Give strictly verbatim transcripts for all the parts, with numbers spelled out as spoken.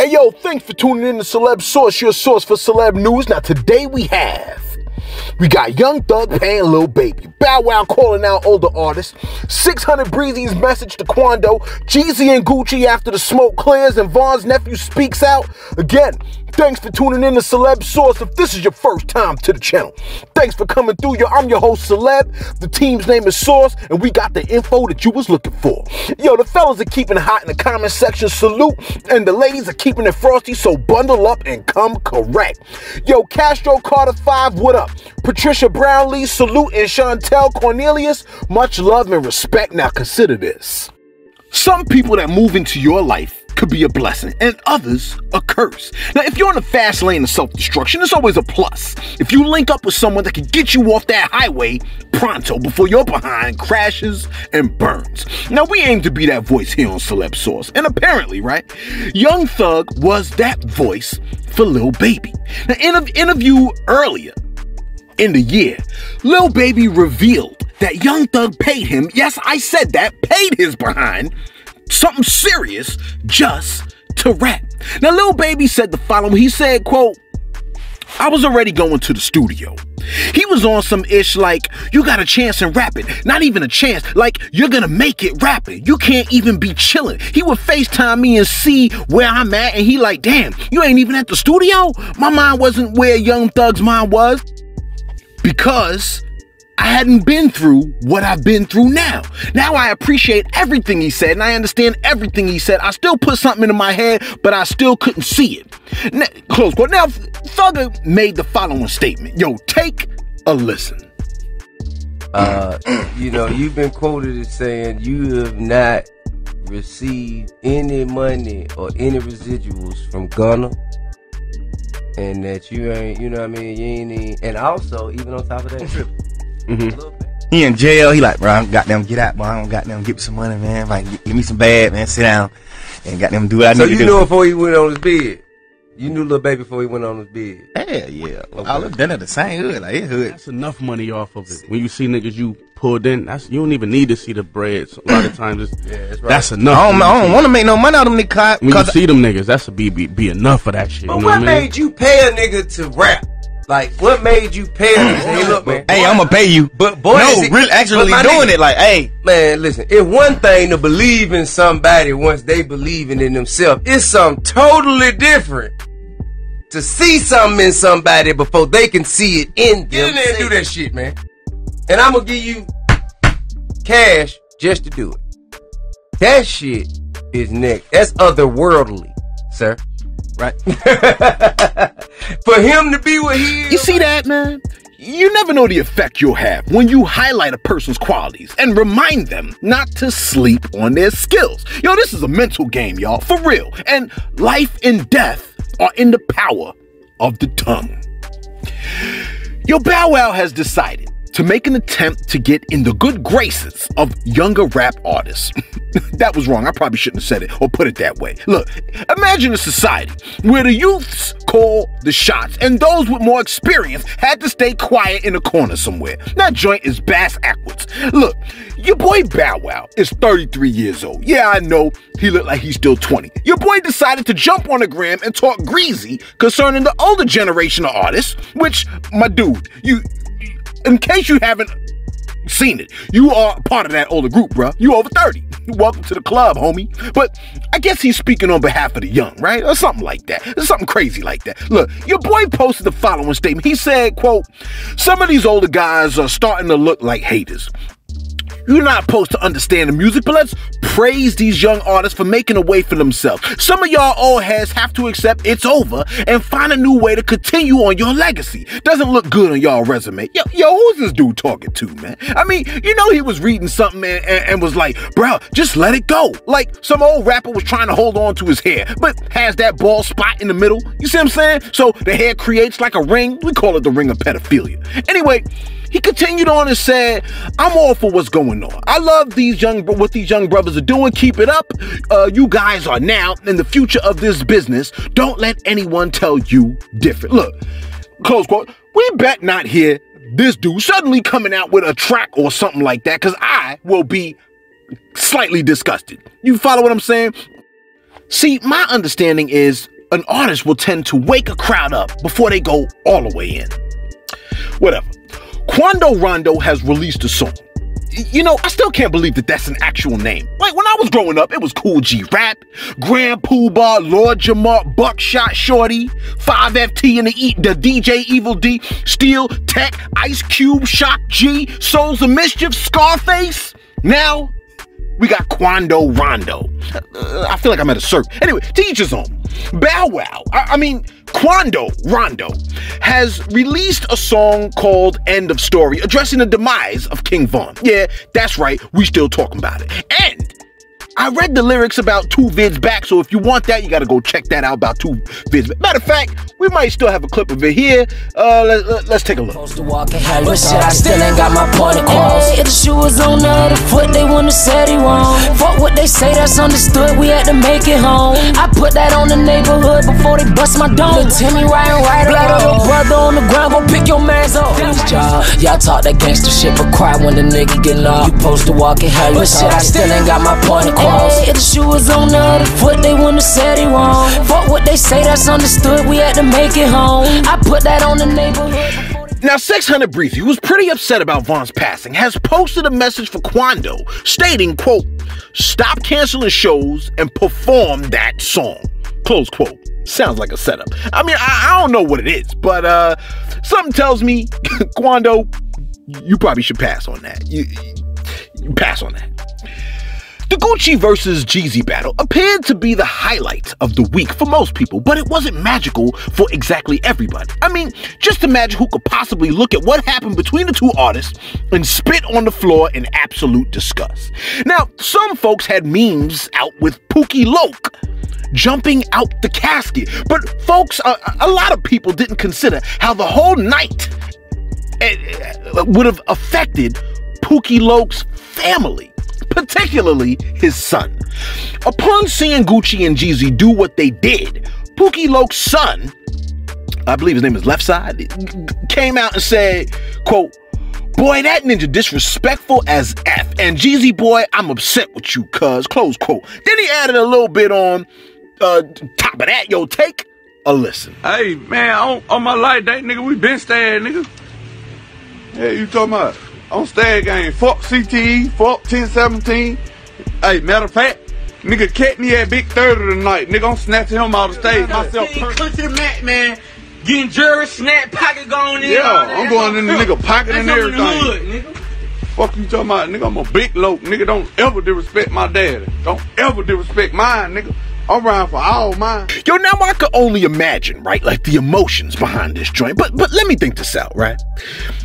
Hey yo, thanks for tuning in to Celeb Source, your source for celeb news. Now today we have, we got Young Thug paying Lil Baby, Bow Wow calling out older artists, six hundred Breezy's message to Quando, Jeezy and Gucci after the smoke clears, and Von's nephew speaks out. Again, thanks for tuning in to Celeb Source. If this is your first time to the channel, thanks for coming through. Yo, I'm your host, Celeb. The team's name is Source, and we got the info that you was looking for. Yo, the fellas are keeping it hot in the comment section. Salute. And the ladies are keeping it frosty, so bundle up and come correct. Yo, Castro Carter five, what up? Patricia Brownlee, salute. And Chantel Cornelius, much love and respect. Now consider this. Some people that move into your life could be a blessing and others a curse. Now if you're in a fast lane of self-destruction, it's always a plus if you link up with someone that can get you off that highway pronto before your behind crashes and burns. Now we aim to be that voice here on Celeb Source, and apparently, right, Young Thug was that voice for Lil Baby. Now in an interview earlier in the year, Lil Baby revealed that Young Thug paid him, yes I said that, paid his behind something serious just to rap. Now Lil Baby said the following. He said, quote, I was already going to the studio. He was on some ish like, you got a chance in rapping. Not even a chance. Like, you're gonna make it rapping. You can't even be chilling. He would FaceTime me and see where I'm at, and he like, damn, you ain't even at the studio? My mind wasn't where Young Thug's mind was, because I hadn't been through what I've been through now. Now I appreciate everything he said, and I understand everything he said. I still put something into my head, but I still couldn't see it. Now, close quote. Now, Thugger made the following statement. Yo, take a listen. Uh, you know, you've been quoted as saying you have not received any money or any residuals from Ghana, and that you ain't, you know what I mean, you ain't even, and also, even on top of that, Mm-hmm. He in jail. He like, bro, I'm goddamn get out, bro. I don't goddamn give me some money, man. Like, give me some bad, man. Sit down and goddamn do what I so need to do. So you knew him before he went on his bed. You knew Lil Baby before he went on his bed. Hell yeah. Okay. I lived under the same hood, like it hood. That's enough money off of it. When you see niggas you pulled in, that's, you don't even need to see the breads. So a lot of times, it's, yeah, that's, right. that's enough. I don't, I don't want to make no money out of them niggas. When you see them niggas, that's a be be, be enough for that shit. But you know what, what made you pay a nigga to rap? Like, what made you pay? Hey, look, man. Hey, I'm gonna pay you. But boy, no, it, really, actually doing nigga, it. Like, hey, man, listen. It's one thing to believe in somebody once they believing in themselves. It's something totally different to see something in somebody before they can see it in them. Get in there and do that shit, man. And I'm gonna give you cash just to do it. That shit is next. That's otherworldly, sir. Right. For him to be what he is. You see that, man? You never know the effect you'll have when you highlight a person's qualities and remind them not to sleep on their skills. Yo, this is a mental game, y'all, for real. And life and death are in the power of the tongue. Yo, Bow Wow has decided to make an attempt to get in the good graces of younger rap artists. That was wrong. I probably shouldn't have said it or put it that way. Look, imagine a society where the youths call the shots and those with more experience had to stay quiet in a corner somewhere. That joint is bass backwards. Look, your boy Bow Wow is thirty-three years old. Yeah, I know he looked like he's still twenty. Your boy decided to jump on the gram and talk greasy concerning the older generation of artists, which, my dude, you... in case you haven't seen it, you are part of that older group, bruh. You over thirty. Welcome to the club, homie. But I guess he's speaking on behalf of the young, right? Or something like that. Or something crazy like that. Look, your boy posted the following statement. He said, quote, some of these older guys are starting to look like haters. You're not supposed to understand the music, but let's praise these young artists for making a way for themselves. Some of y'all old heads have to accept it's over and find a new way to continue on your legacy. Doesn't look good on y'all resume. Yo, yo, who's this dude talking to, man? I mean, you know he was reading something and, and, and was like, bro, just let it go. Like, some old rapper was trying to hold on to his hair, but has that bald spot in the middle. You see what I'm saying? So the hair creates like a ring. We call it the ring of pedophilia. Anyway, he continued on and said, I'm all for what's going on. I love these young, what these young brothers are doing. Keep it up. Uh, you guys are now in the future of this business. Don't let anyone tell you different. Look, close quote, we bet not hear this dude suddenly coming out with a track or something like that, because I will be slightly disgusted. You follow what I'm saying? See, my understanding is an artist will tend to wake a crowd up before they go all the way in. Whatever. Quando Rondo has released a song. You know, I still can't believe that that's an actual name. Like, when I was growing up, it was Cool G Rap, Grand Pooh Bar, Lord Jamar, Buckshot Shorty, five F T and the, e the D J Evil D, Steel, Tech, Ice Cube, Shock G, Souls of Mischief, Scarface. Now, we got Quando Rondo. Uh, I feel like I'm at a circus. Anyway, to each his own. Bow Wow, I, I mean, Quando Rondo has released a song called End of Story, addressing the demise of King Von. Yeah, that's right, we still talking about it. And I read the lyrics about two vids back, so if you want that, you gotta go check that out about two vids back. Matter of fact, we might still have a clip of it here. Uh, let, let, let's take a look. But shit, I still ain't got my point across. If the shoe was on the other foot, they wouldn't have said he wrong. Fuck what they say, that's understood, we had to make it home. I put that on the neighborhood before they bust my dome. Timmy Ryan, right or wrong. Black brother on the ground, go pick your man's up. Y'all talk that gangster shit, but cry when the nigga get locked. You supposed to walk it how you talk. But shit, I still ain't got my point across. Hey, if the shoe was on the other foot, they wouldn't have said he wrong. Fuck what they say, that's understood, we had to make it home. I put that on the neighborhood. Now, six hundred Breezy, who's pretty upset about Von's passing, has posted a message for Quando stating, quote, "Stop canceling shows and perform that song," close quote. Sounds like a setup. I mean, I, I don't know what it is, but uh, something tells me, Quando, you probably should pass on that. You, you pass on that. The Gucci versus Jeezy battle appeared to be the highlight of the week for most people, but it wasn't magical for exactly everybody. I mean, just imagine who could possibly look at what happened between the two artists and spit on the floor in absolute disgust. Now, some folks had memes out with Pookie Loke jumping out the casket, but folks, a, a lot of people didn't consider how the whole night would have affected Pookie Loke's family, particularly his son. Upon seeing Gucci and Jeezy do what they did, Pookie Loke's son, I believe his name is Left Side, came out and said, quote, "Boy, that ninja disrespectful as F, and Jeezy boy, I'm upset with you, cuz," close quote. Then he added a little bit on uh, top of that, yo, take a listen. Hey, man, on, on my life, that nigga, we been stabbed, nigga. Hey, you talking about? On stag game, fuck C T E, fuck ten seventeen. Hey, matter of fact, nigga catch me at Big thirty tonight. Nigga, I'm snatching him out of stage myself. Come to the mat, man. Getting jury, snap, pocket going in. Yeah, I'm going in the nigga pocket and everything. Hood, nigga. Fuck you talking about, nigga? I'm a Big Loke, nigga. Don't ever disrespect my daddy. Don't ever disrespect mine, nigga. I'm around for all mine. Yo, now I could only imagine, right? Like the emotions behind this joint. But but let me think this out, right?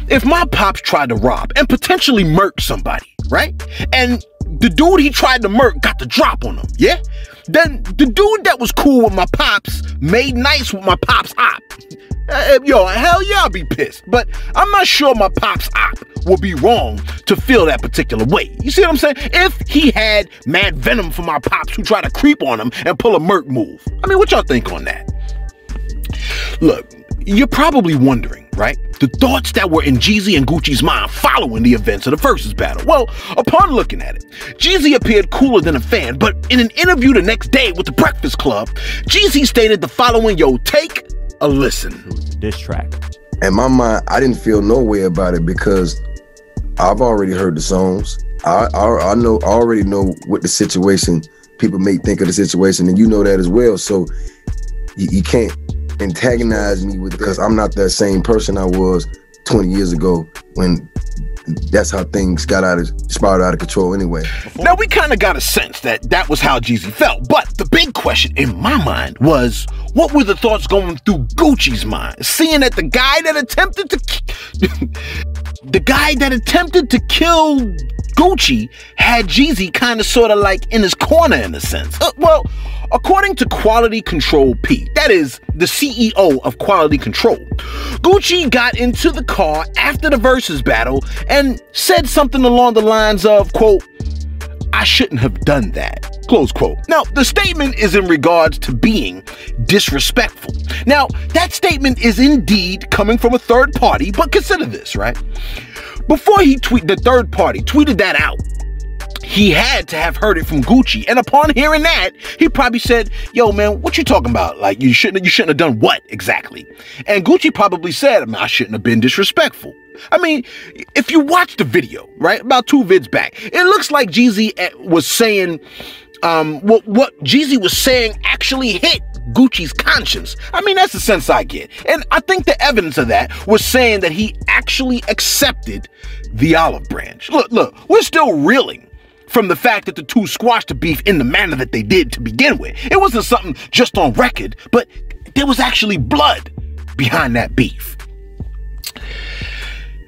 If my pops tried to rob and potentially murk somebody, right? And the dude he tried to murk got the drop on him, yeah? Then the dude that was cool with my pops made nice with my pops op. Uh, yo, hell yeah, I'll be pissed. But I'm not sure my pops op would be wrong to feel that particular way. You see what I'm saying? If he had mad venom for my pops who try to creep on him and pull a merc move. I mean, what y'all think on that? Look, you're probably wondering, right? The thoughts that were in Jeezy and Gucci's mind following the events of the versus battle. Well, upon looking at it, Jeezy appeared cooler than a fan, but in an interview the next day with the Breakfast Club, Jeezy stated the following, yo, take a listen. This track. In my mind, I didn't feel no way about it because I've already heard the songs. I, I, I know, I already know what the situation, people may think of the situation, and you know that as well. So you, you can't antagonize me with, because I'm not that same person I was twenty years ago when that's how things got out of, spiraled out of control anyway. Now, we kind of got a sense that that was how Jeezy felt, but the big question in my mind was, what were the thoughts going through Gucci's mind, seeing that the guy that attempted to... the guy that attempted to kill Gucci had Jeezy kind of sort of like in his corner in a sense. Uh, well, according to Quality Control P, that is the C E O of Quality Control, Gucci got into the car after the versus battle and said something along the lines of, quote, "I shouldn't have done that," close quote. Now, the statement is in regards to being disrespectful. Now, that statement is indeed coming from a third party, but consider this, right? Before he tweeted, the third party tweeted that out, he had to have heard it from Gucci. And upon hearing that, he probably said, yo, man, what you talking about? Like, you shouldn't, you shouldn't have done what exactly? And Gucci probably said, I mean, I shouldn't have been disrespectful. I mean, if you watch the video, right, about two vids back, it looks like Jeezy was saying, um, what, what Jeezy was saying actually hit Gucci's conscience. I mean, that's the sense I get. And I think the evidence of that was saying that he actually accepted the olive branch. Look, look, we're still reeling from the fact that the two squashed the beef in the manner that they did to begin with. It wasn't something just on record, but there was actually blood behind that beef.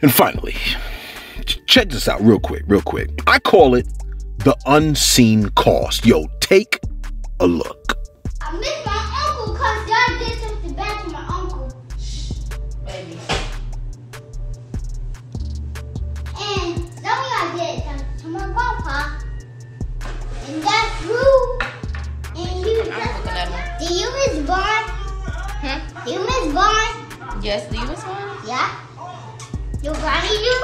And finally, check this out real quick, real quick. I call it the unseen cost. Yo, take a look. I miss my uncle because y'all did something bad to my uncle. Shh, baby. And some of y'all did something to my grandpa. And that's true. And you just, do you miss Vaughn? Hmm? Do you miss Vaughn? Yes, do you miss Vaughn? Yeah. Your granny do?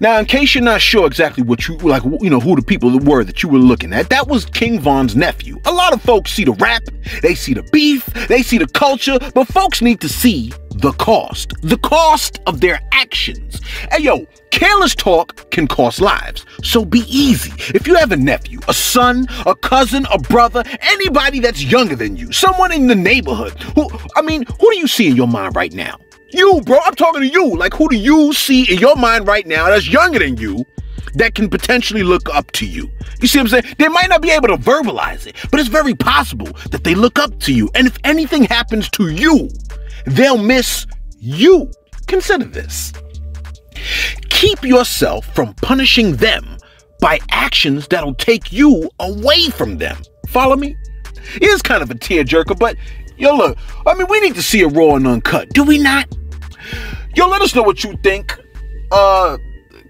Now, in case you're not sure exactly what you, like, you know, who the people were that you were looking at, that was King Von's nephew. A lot of folks see the rap, they see the beef, they see the culture, but folks need to see the cost. The cost of their actions. Hey, yo, careless talk can cost lives, so be easy. If you have a nephew, a son, a cousin, a brother, anybody that's younger than you, someone in the neighborhood, who, I mean, who do you see in your mind right now? You, bro, I'm talking to you. Like, who do you see in your mind right now that's younger than you that can potentially look up to you? You see what I'm saying? They might not be able to verbalize it, but it's very possible that they look up to you. And if anything happens to you, they'll miss you. Consider this. Keep yourself from punishing them by actions that'll take you away from them. Follow me? It is kind of a tearjerker, but yo, look, I mean, we need to see it raw and uncut, do we not? Yo, let us know what you think. Uh,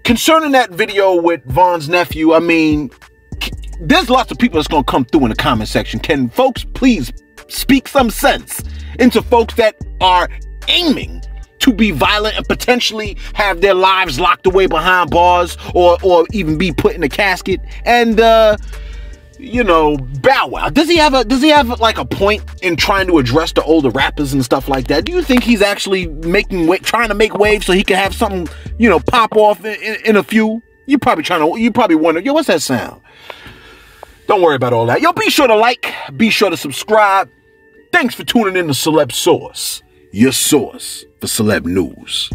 concerning that video with Von's nephew, I mean, there's lots of people that's going to come through in the comment section. Can folks please speak some sense into folks that are aiming to be violent and potentially have their lives locked away behind bars or, or even be put in a casket? And, uh... you know, Bow Wow, does he have a does he have like a point in trying to address the older rappers and stuff like that? Do you think he's actually making way, trying to make waves so he can have something, you know, pop off in, in, in a few? You probably trying to you probably wonder, yo, what's that sound? Don't worry about all that. Yo, be sure to like, be sure to subscribe. Thanks for tuning in to Celeb Source, your source for celeb news.